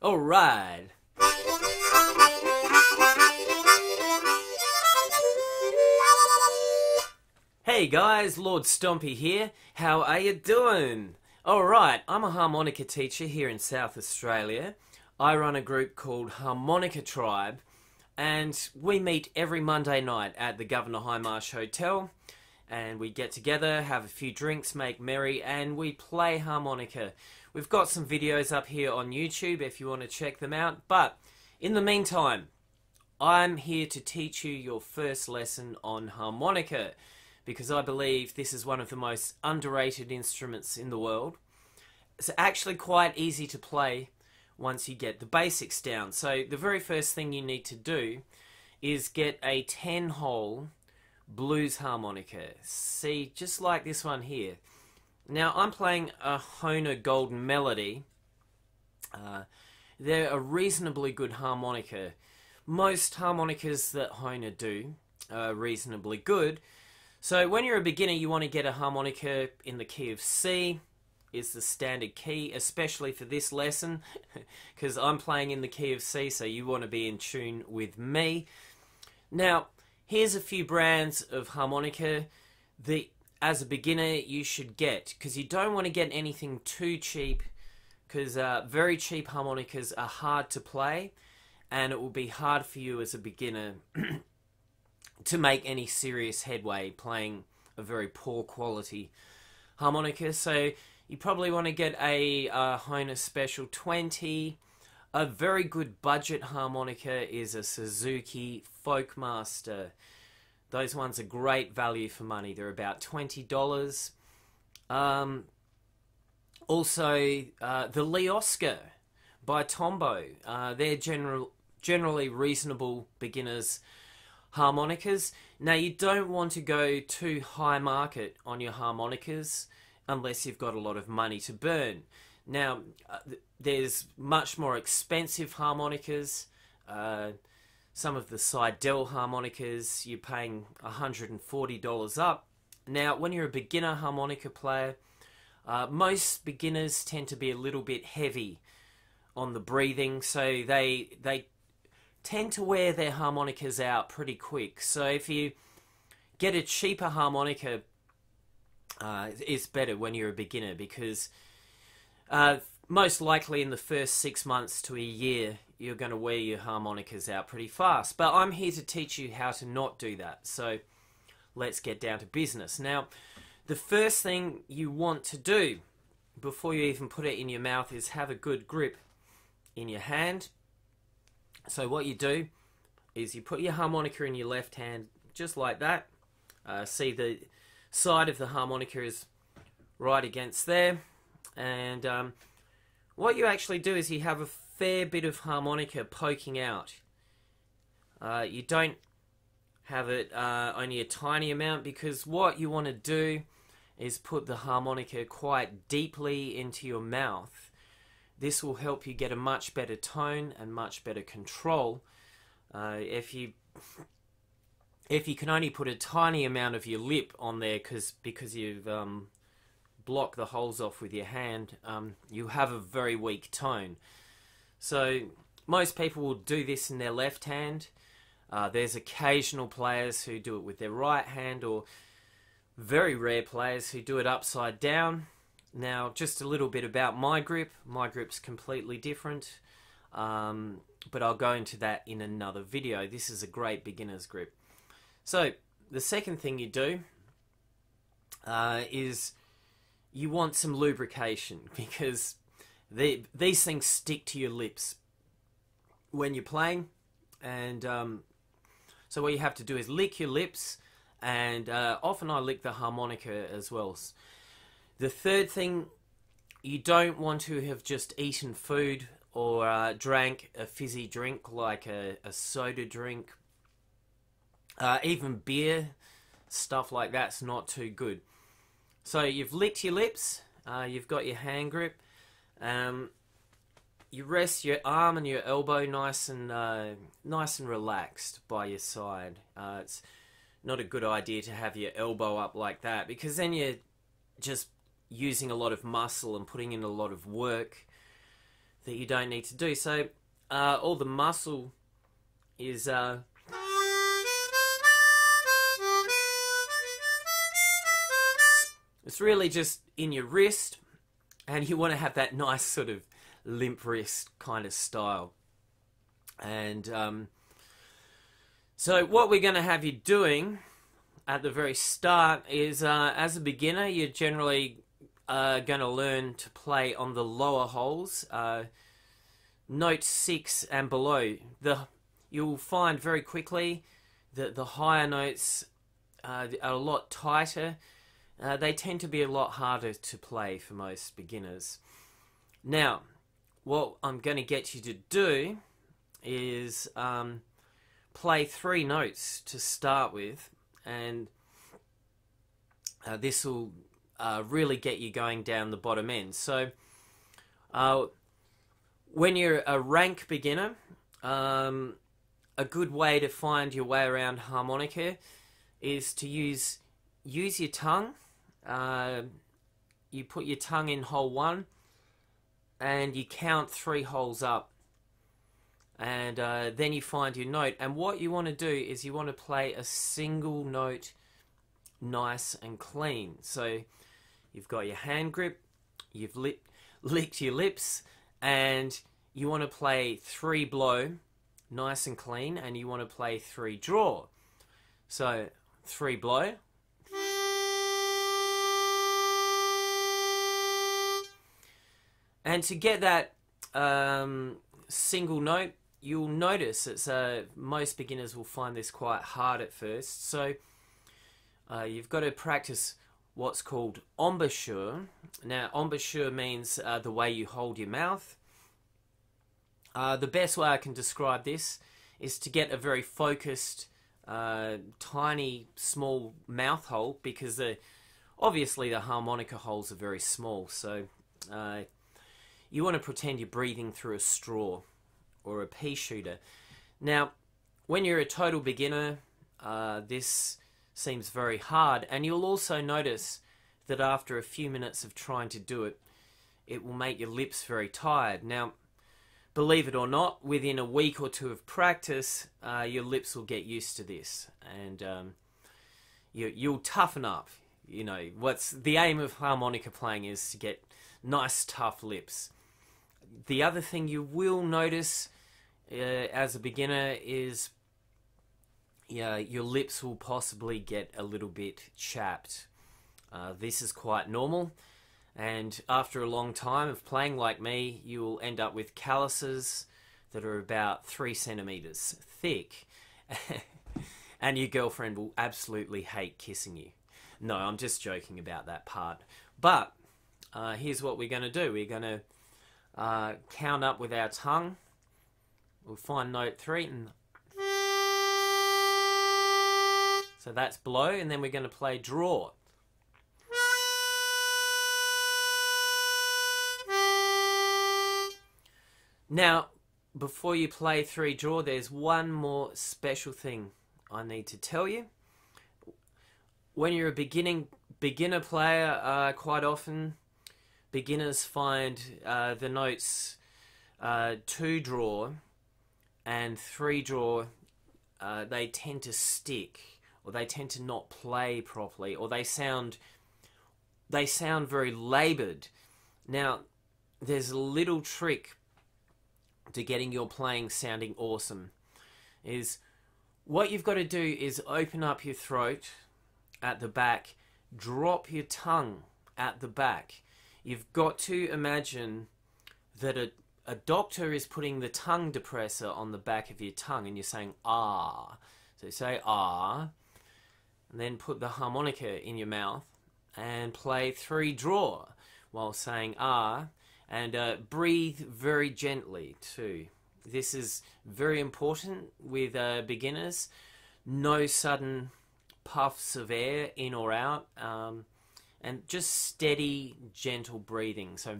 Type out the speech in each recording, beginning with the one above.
All right. Hey guys, Lord Stompy here. How are you doing? All right, I'm a harmonica teacher here in South Australia. I run a group called Harmonica Tribe, and we meet every Monday night at the Governor High Marsh Hotel, and we get together, have a few drinks, make merry, and we play harmonica. We've got some videos up here on YouTube if you want to check them out, but in the meantime, I'm here to teach you your first lesson on harmonica, because I believe this is one of the most underrated instruments in the world. It's actually quite easy to play once you get the basics down. So the very first thing you need to do is get a 10-hole blues harmonica. See, just like this one here. Now I'm playing a Hohner Golden Melody. They're a reasonably good harmonica. Most harmonicas that Hohner do are reasonably good. So when you're a beginner, you want to get a harmonica in the key of C. Is the standard key, especially for this lesson, because I'm playing in the key of C, so you want to be in tune with me. Now, here's a few brands of harmonica that, as a beginner, you should get, because you don't want to get anything too cheap, because very cheap harmonicas are hard to play, and it will be hard for you as a beginner to make any serious headway playing a very poor quality harmonica. So you probably want to get a Hohner Special 20. A very good budget harmonica is a Suzuki Folkmaster. Those ones are great value for money. They're about $20. Also, the Lee Oscar by Tombow. They're generally reasonable beginners' harmonicas. Now, you don't want to go too high market on your harmonicas unless you've got a lot of money to burn. Now, there's much more expensive harmonicas. Some of the Seidel harmonicas, you're paying $140 up. Now, when you're a beginner harmonica player, most beginners tend to be a little bit heavy on the breathing, so they tend to wear their harmonicas out pretty quick. So if you get a cheaper harmonica, it's better when you're a beginner, because most likely in the first 6 months to a year you're going to wear your harmonicas out pretty fast. But I'm here to teach you how to not do that, so let's get down to business. Now, the first thing you want to do before you even put it in your mouth is have a good grip in your hand. So what you do is you put your harmonica in your left hand just like that. See, the side of the harmonica is right against there, and what you actually do is you have a fair bit of harmonica poking out. You don't have it only a tiny amount, because what you want to do is put the harmonica quite deeply into your mouth. This will help you get a much better tone and much better control. If you can only put a tiny amount of your lip on there because you've blocked the holes off with your hand, you have a very weak tone. So most people will do this in their left hand. There's occasional players who do it with their right hand, or very rare players who do it upside down. Now, just a little bit about my grip. My grip's completely different, but I'll go into that in another video. This is a great beginner's grip. So the second thing you do is you want some lubrication, because these things stick to your lips when you're playing. And so what you have to do is lick your lips, and often I lick the harmonica as well. The third thing, you don't want to have just eaten food or drank a fizzy drink like a soda drink. Even beer, stuff like that's not too good. So you've licked your lips, you've got your hand grip, you rest your arm and your elbow nice and relaxed by your side. It's not a good idea to have your elbow up like that, because then you're just using a lot of muscle and putting in a lot of work. that you don't need to do. So all the muscle is it's really just in your wrist, and you want to have that nice sort of limp wrist kind of style. And so what we're going to have you doing at the very start is, as a beginner, you're generally going to learn to play on the lower holes, note 6 and below. You'll find very quickly that the higher notes are a lot tighter. They tend to be a lot harder to play for most beginners. Now, what I'm going to get you to do is play 3 notes to start with, and this will really get you going down the bottom end. So when you're a rank beginner, a good way to find your way around harmonica is to use your tongue. You put your tongue in hole 1 and you count 3 holes up, and then you find your note. And what you want to do is you want to play a single note nice and clean. So you've got your hand grip, you've licked your lips, and you want to play 3 blow nice and clean, and you want to play 3 draw. So 3 blow, and to get that single note, you'll notice it's most beginners will find this quite hard at first. So you've got to practice what's called embouchure. Now, embouchure means the way you hold your mouth. The best way I can describe this is to get a very focused, tiny, small mouth hole, because obviously the harmonica holes are very small. So you want to pretend you're breathing through a straw or a pea shooter. Now, when you're a total beginner, this seems very hard, and you'll also notice that after a few minutes of trying to do it, it will make your lips very tired. Now, believe it or not, within a week or two of practice, your lips will get used to this, and you'll toughen up. You know, what's the aim of harmonica playing is to get nice, tough lips. The other thing you will notice as a beginner is, yeah, your lips will possibly get a little bit chapped. This is quite normal, and after a long time of playing like me, you will end up with calluses that are about 3 centimeters thick, and your girlfriend will absolutely hate kissing you. No, I'm just joking about that part. But here's what we're going to do. We're going to count up with our tongue. We'll find note 3 and so that's blow, and then we're going to play draw. Now, before you play 3 draw, there's one more special thing I need to tell you. When you're a beginner player, quite often beginners find the notes 2 draw and 3 draw, they tend to stick, or they tend to not play properly, or they sound very laboured. Now, there's a little trick to getting your playing sounding awesome. Is what you've got to do is open up your throat at the back, drop your tongue at the back. You've got to imagine that a doctor is putting the tongue depressor on the back of your tongue, and you're saying ah. So you say ah, and then put the harmonica in your mouth and play 3 draw while saying ah, and breathe very gently too. This is very important with beginners. No sudden puffs of air in or out, and just steady, gentle breathing. So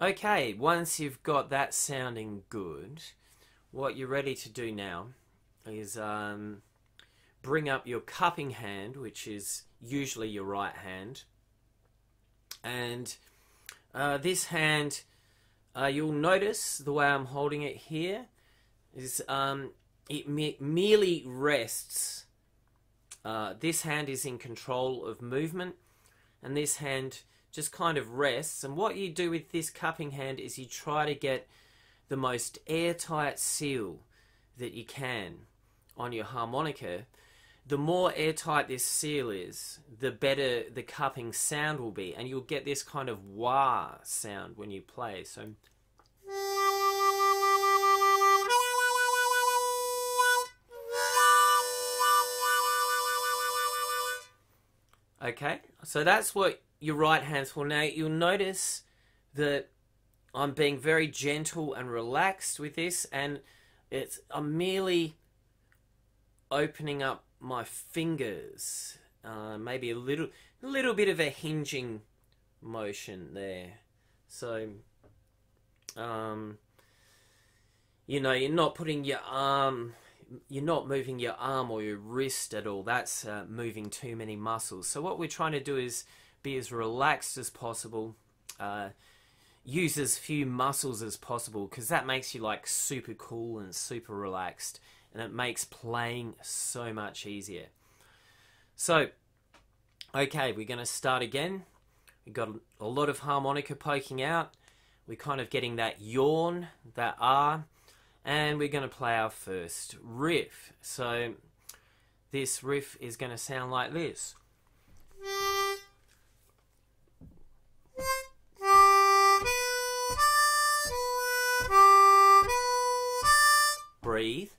okay, once you've got that sounding good, what you're ready to do now is bring up your cupping hand, which is usually your right hand, and this hand, you'll notice the way I'm holding it here is it merely rests. This hand is in control of movement, and this hand just kind of rests. And what you do with this cupping hand is you try to get the most airtight seal that you can on your harmonica. The more airtight this seal is, the better the cupping sound will be, and you'll get this kind of wah sound when you play. So okay, so that's what your right hand's for. Now you'll notice that I'm being very gentle and relaxed with this, and I'm merely opening up my fingers, maybe a little bit of a hinging motion there. So, you know, you're not putting your arm. You're not moving your arm or your wrist at all. That's moving too many muscles. So what we're trying to do is be as relaxed as possible, use as few muscles as possible, because that makes you like super cool and super relaxed, and it makes playing so much easier. So, okay, we're going to start again. We've got a lot of harmonica poking out. We're kind of getting that yawn, that R. And we're going to play our first riff. So this riff is going to sound like this. Breathe.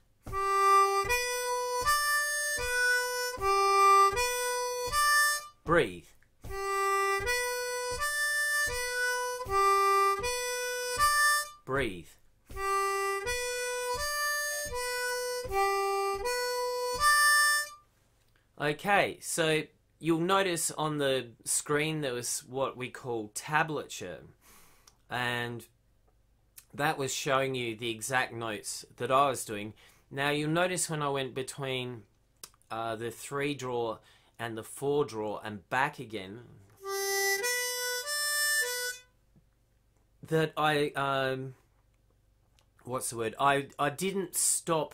Breathe. Breathe. Okay, so you'll notice on the screen there was what we call tablature, and that was showing you the exact notes that I was doing. Now you'll notice when I went between the 3-draw and the 4-draw and back again that I what's the word? I didn't stop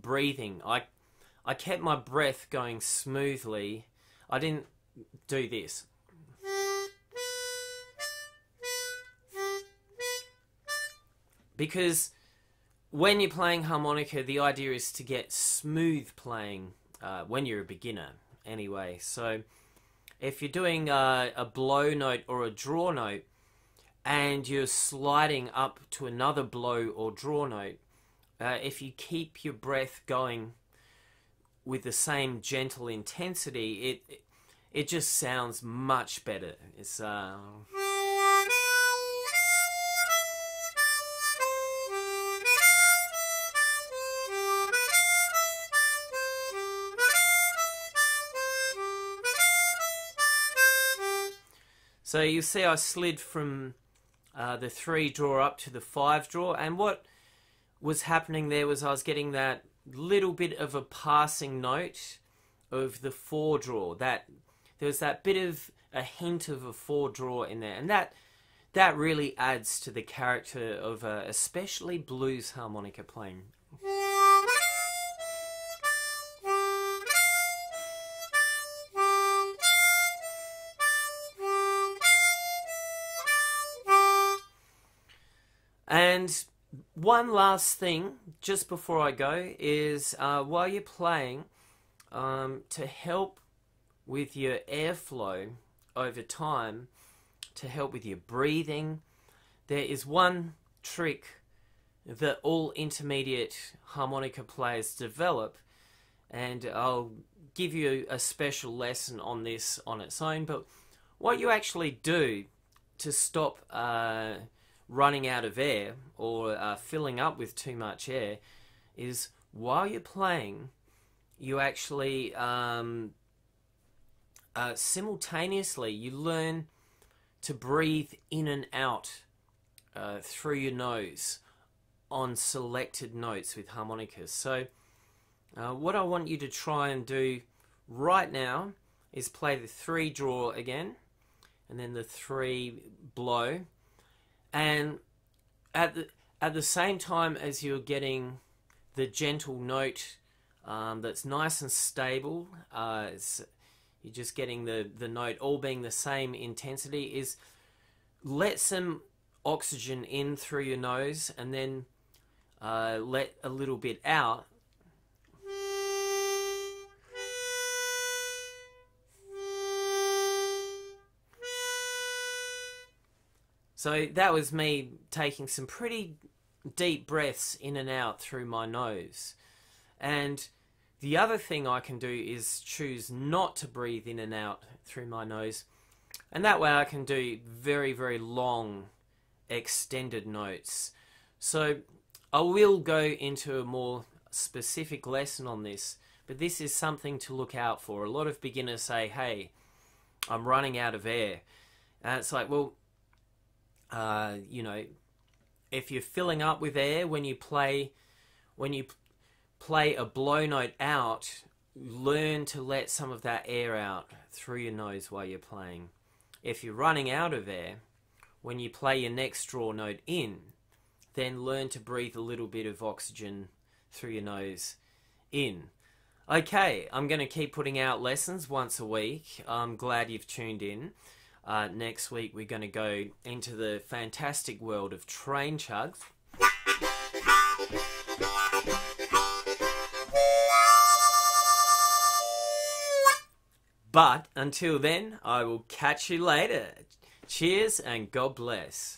breathing. I kept my breath going smoothly. I didn't do this. Because when you're playing harmonica, the idea is to get smooth playing when you're a beginner anyway. So if you're doing a blow note or a draw note and you're sliding up to another blow or draw note, if you keep your breath going with the same gentle intensity, it just sounds much better. It's so you see I slid from the 3-draw up to the 5-draw, and what was happening there was I was getting that little bit of a passing note of the 4-draw. That there was that bit of a hint of a 4-draw in there, and that really adds to the character of especially blues harmonica playing. And one last thing, just before I go, is while you're playing, to help with your airflow over time, to help with your breathing, there is one trick that all intermediate harmonica players develop, and I'll give you a special lesson on this on its own, but what you actually do to stop running out of air or filling up with too much air is while you're playing you actually simultaneously you learn to breathe in and out through your nose on selected notes with harmonicas. So what I want you to try and do right now is play the 3 draw again, and then the 3 blow, and at the same time as you're getting the gentle note that's nice and stable, you're just getting the note all being the same intensity, is let some oxygen in through your nose and then let a little bit out. So that was me taking some pretty deep breaths in and out through my nose. And the other thing I can do is choose not to breathe in and out through my nose. And that way I can do very, very long extended notes. So I will go into a more specific lesson on this, but this is something to look out for. A lot of beginners say, hey, I'm running out of air. And it's like, well, you know, if you're filling up with air when you play a blow note out, learn to let some of that air out through your nose while you're playing. If you're running out of air, when you play your next draw note in, then learn to breathe a little bit of oxygen through your nose in. Okay, I'm going to keep putting out lessons once a week. I'm glad you've tuned in. Next week we're going to go into the fantastic world of train chugs. But until then, I will catch you later. Cheers and God bless.